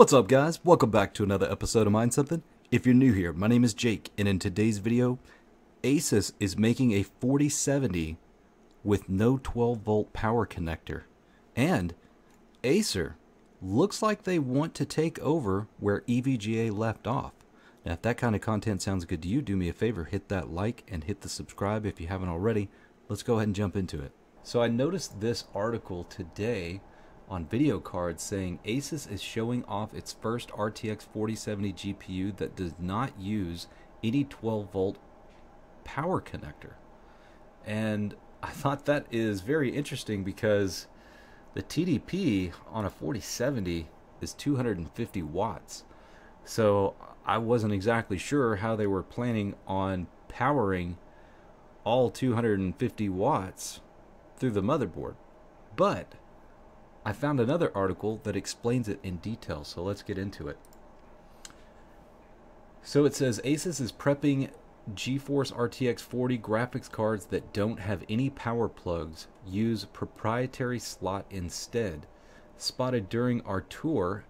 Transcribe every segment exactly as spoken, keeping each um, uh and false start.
What's up guys, welcome back to another episode of MineSum ten. If you're new here, my name is Jake, and in today's video, Asus is making a forty seventy with no twelve volt power connector. And Acer looks like they want to take over where E V G A left off. Now if that kind of content sounds good to you, do me a favor, hit that like and hit the subscribe if you haven't already. Let's go ahead and jump into it. So I noticed this article today on video cards saying Asus is showing off its first R T X forty seventy G P U that does not use any twelve volt power connector. And I thought that is very interesting because the T D P on a forty seventy is two hundred fifty watts. So I wasn't exactly sure how they were planning on powering all two hundred fifty watts through the motherboard. But I found another article that explains it in detail, so let's get into it. So it says Asus is prepping GeForce R T X forty graphics cards that don't have any power plugs. Use proprietary slot instead. Spotted during our tour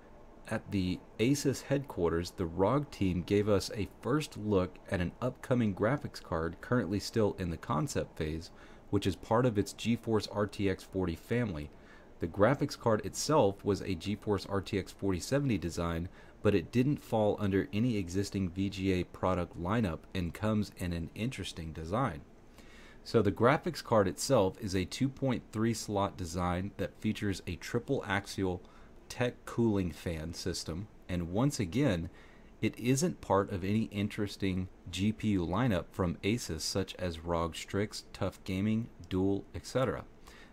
at the Asus headquarters, the R O G team gave us a first look at an upcoming graphics card currently still in the concept phase, which is part of its GeForce R T X forty family. The graphics card itself was a GeForce R T X forty seventy design, but it didn't fall under any existing V G A product lineup and comes in an interesting design. So the graphics card itself is a two point three slot design that features a triple axial tech cooling fan system, and once again, it isn't part of any interesting G P U lineup from Asus such as R O G Strix, TUF Gaming, Duel, et cetera.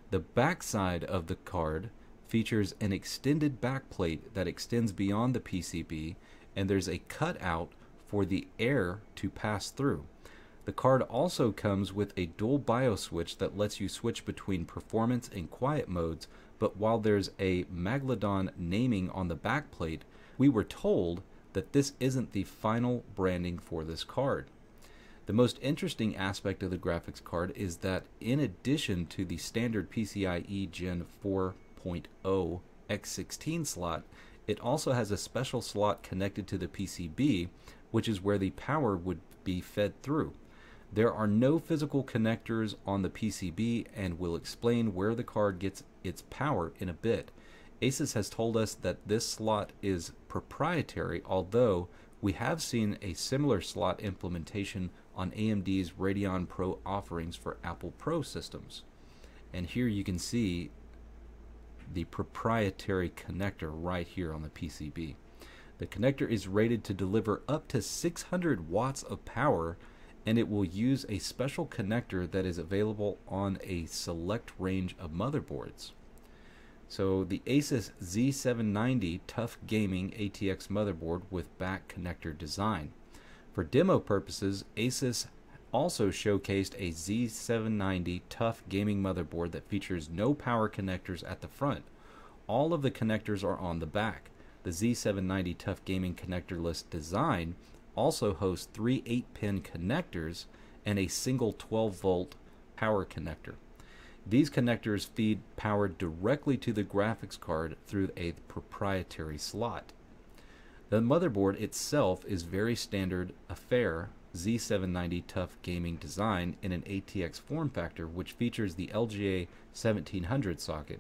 The backside of the card features an extended backplate that extends beyond the P C B, and there's a cutout for the air to pass through. The card also comes with a dual BIOS switch that lets you switch between performance and quiet modes, but while there's a Magladon naming on the backplate, we were told that this isn't the final branding for this card. The most interesting aspect of the graphics card is that in addition to the standard PCIe Gen four point oh by sixteen slot, it also has a special slot connected to the P C B, which is where the power would be fed through. There are no physical connectors on the P C B, and we'll explain where the card gets its power in a bit. Asus has told us that this slot is proprietary, although we have seen a similar slot implementation on A M D's Radeon Pro offerings for Apple Pro systems. And here you can see the proprietary connector right here on the P C B. The connector is rated to deliver up to six hundred watts of power, and it will use a special connector that is available on a select range of motherboards. So the Asus Z seven ninety TUF Gaming A T X motherboard with back connector design. For demo purposes, Asus also showcased a Z seven ninety TUF Gaming motherboard that features no power connectors at the front. All of the connectors are on the back. The Z seven ninety TUF Gaming connectorless design also hosts three eight pin connectors and a single twelve volt power connector. These connectors feed power directly to the graphics card through a proprietary slot. The motherboard itself is very standard affair Z seven ninety TUF Gaming design in an A T X form factor, which features the L G A seventeen hundred socket,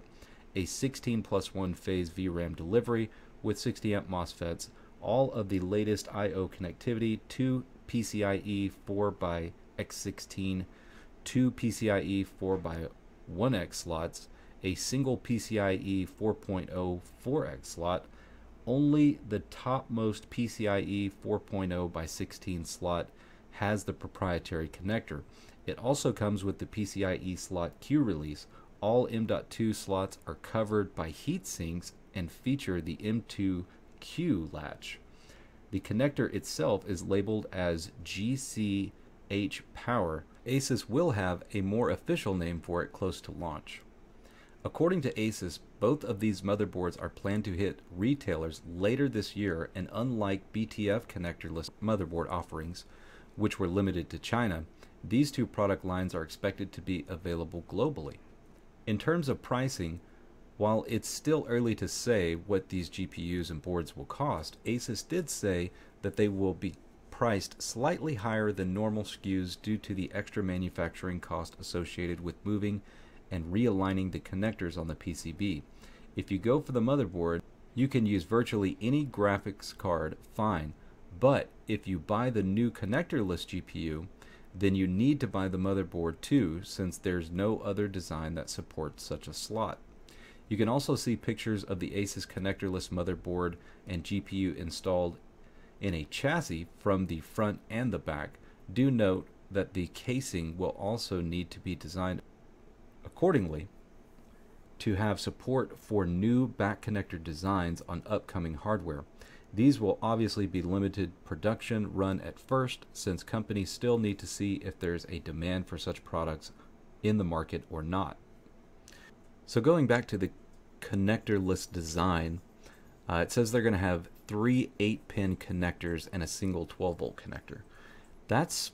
a sixteen plus one phase V RAM delivery with sixty amp MOSFETs, all of the latest I O connectivity, two PCIe four by by sixteen, two PCIe four by one X slots, a single PCIe four point oh four X slot, only the topmost PCIe four point oh by sixteen slot has the proprietary connector. It also comes with the PCIe slot Q release. All M dot two slots are covered by heat sinks and feature the M two Q latch. The connector itself is labeled as G C H Power. Asus will have a more official name for it close to launch. According to Asus, both of these motherboards are planned to hit retailers later this year, and unlike B T F connectorless motherboard offerings, which were limited to China, these two product lines are expected to be available globally. In terms of pricing, While it's still early to say what these G P Us and boards will cost, Asus did say that they will be priced slightly higher than normal S K Us due to the extra manufacturing cost associated with moving and realigning the connectors on the P C B. If you go for the motherboard, you can use virtually any graphics card fine, but if you buy the new connectorless G P U, then you need to buy the motherboard too, since there's no other design that supports such a slot. You can also see pictures of the Asus connectorless motherboard and G P U installed in a chassis from the front and the back. Do note that the casing will also need to be designed accordingly to have support for new back connector designs on upcoming hardware. These will obviously be limited production run at first, since companies still need to see if there's a demand for such products in the market or not. So going back to the connectorless design, uh, it says they're going to have three eight pin connectors and a single twelve volt connector. That's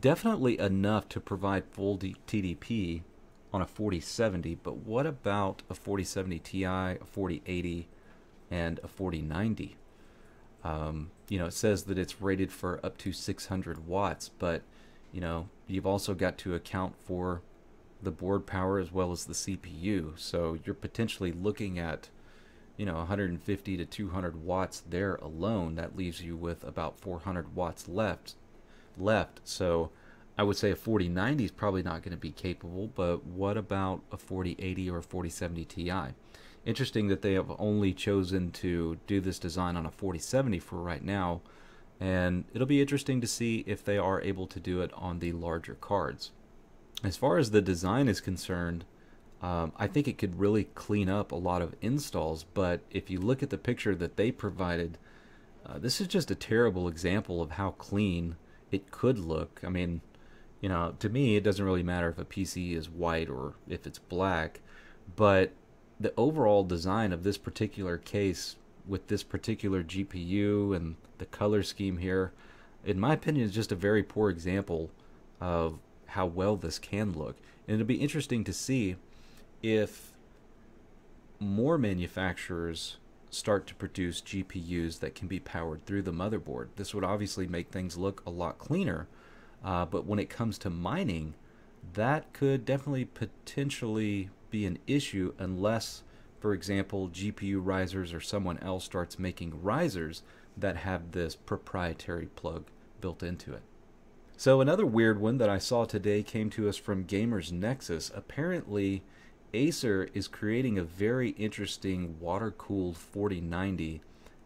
definitely enough to provide full T D P on a forty seventy, but what about a forty seventy Ti, a forty eighty, and a forty ninety? Um, you know, it says that it's rated for up to six hundred watts, but you know, you've also got to account for the board power as well as the C P U, so you're potentially looking at, you know, one hundred fifty to two hundred watts there alone. That leaves you with about four hundred watts left left so I would say a forty ninety is probably not going to be capable, but what about a forty eighty or a forty seventy Ti? Interesting that they have only chosen to do this design on a forty seventy for right now, and it'll be interesting to see if they are able to do it on the larger cards. As far as the design is concerned, um, I think it could really clean up a lot of installs, but if you look at the picture that they provided, uh, this is just a terrible example of how clean it could look. I mean, you know, to me, it doesn't really matter if a P C is white or if it's black, but the overall design of this particular case with this particular G P U and the color scheme here, in my opinion, is just a very poor example of how well this can look. And it'll be interesting to see if more manufacturers start to produce G P Us that can be powered through the motherboard. This would obviously make things look a lot cleaner, uh, but when it comes to mining, that could definitely potentially be an issue unless, for example, G P U risers or someone else starts making risers that have this proprietary plug built into it. So another weird one that I saw today came to us from Gamers Nexus. Apparently, Acer is creating a very interesting water-cooled forty ninety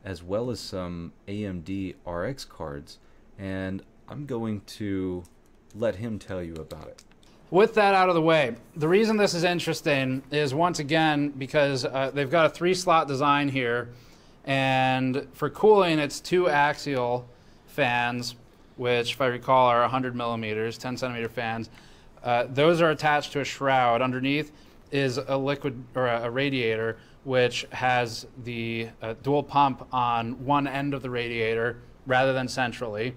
as well as some A M D R X cards, and I'm going to let him tell you about it. With that out of the way, the reason this is interesting is, once again, because uh, they've got a three-slot design here, and for cooling it's two axial fans, which, if I recall, are one hundred millimeters, ten centimeter fans. Uh, those are attached to a shroud. Underneath is a liquid or a, a radiator, which has the uh, dual pump on one end of the radiator rather than centrally.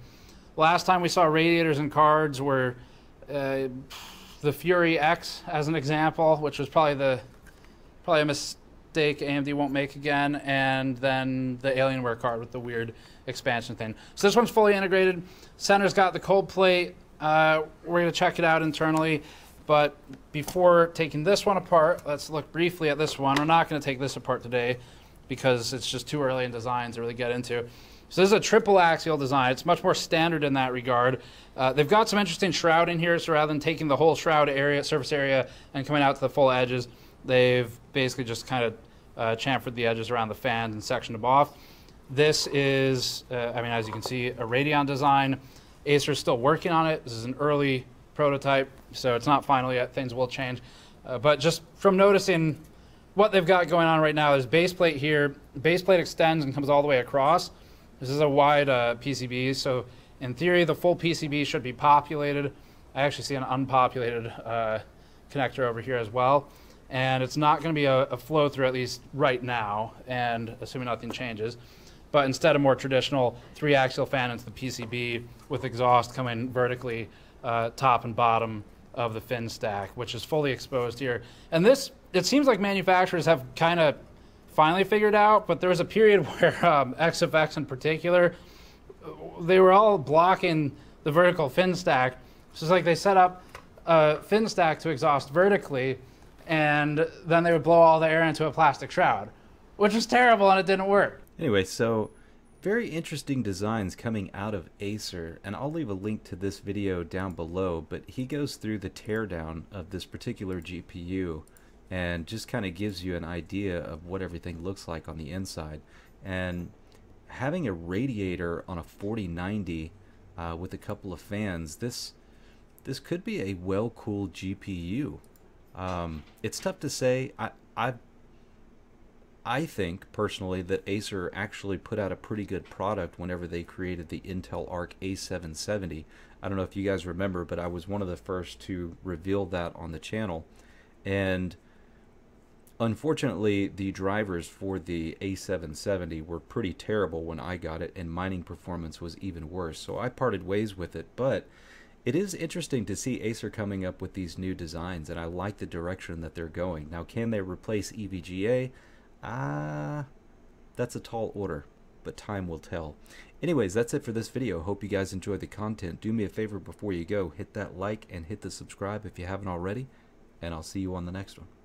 Last time we saw radiators in cards were uh, the Fury X, as an example, which was probably the probably a mistake A M D won't make again, and then the Alienware card with the weird expansion thing. So this one's fully integrated. Center's got the cold plate. Uh, we're going to check it out internally, but before taking this one apart, let's look briefly at this one. We're not going to take this apart today because it's just too early in designs to really get into. So this is a triple axial design. It's much more standard in that regard. Uh, they've got some interesting shroud in here, so rather than taking the whole shroud area, surface area, and coming out to the full edges, they've basically just kind of uh, chamfered the edges around the fans and sectioned them off. This is, uh, I mean, as you can see, a Radeon design. Acer's still working on it. This is an early prototype, so it's not final yet. Things will change. Uh, but just from noticing what they've got going on right now, there's base plate here. Base plate extends and comes all the way across. This is a wide uh, P C B, so in theory, the full P C B should be populated. I actually see an unpopulated uh, connector over here as well. And it's not going to be a, a flow through, at least right now, and assuming nothing changes. But instead, a more traditional three-axial fan into the P C B with exhaust coming vertically uh, top and bottom of the fin stack, which is fully exposed here. And this it seems like manufacturers have kind of finally figured out, but there was a period where um, X F X in particular, they were all blocking the vertical fin stack. So it's like they set up a fin stack to exhaust vertically, and then they would blow all the air into a plastic shroud, which was terrible and it didn't work. Anyway, so very interesting designs coming out of Acer, and I'll leave a link to this video down below, but he goes through the teardown of this particular G P U and just kind of gives you an idea of what everything looks like on the inside. And having a radiator on a forty ninety uh, with a couple of fans, this this could be a well cooled G P U. Um, it's tough to say. I, I I think personally that Acer actually put out a pretty good product whenever they created the Intel Arc A seven seventy. I don't know if you guys remember, but I was one of the first to reveal that on the channel. And unfortunately, the drivers for the A seven seventy were pretty terrible when I got it, and mining performance was even worse. So I parted ways with it, but it is interesting to see Acer coming up with these new designs, and I like the direction that they're going. Now, can they replace E V G A? Ah, uh, that's a tall order, but time will tell. Anyways, that's it for this video. Hope you guys enjoyed the content. Do me a favor before you go, hit that like and hit the subscribe if you haven't already, and I'll see you on the next one.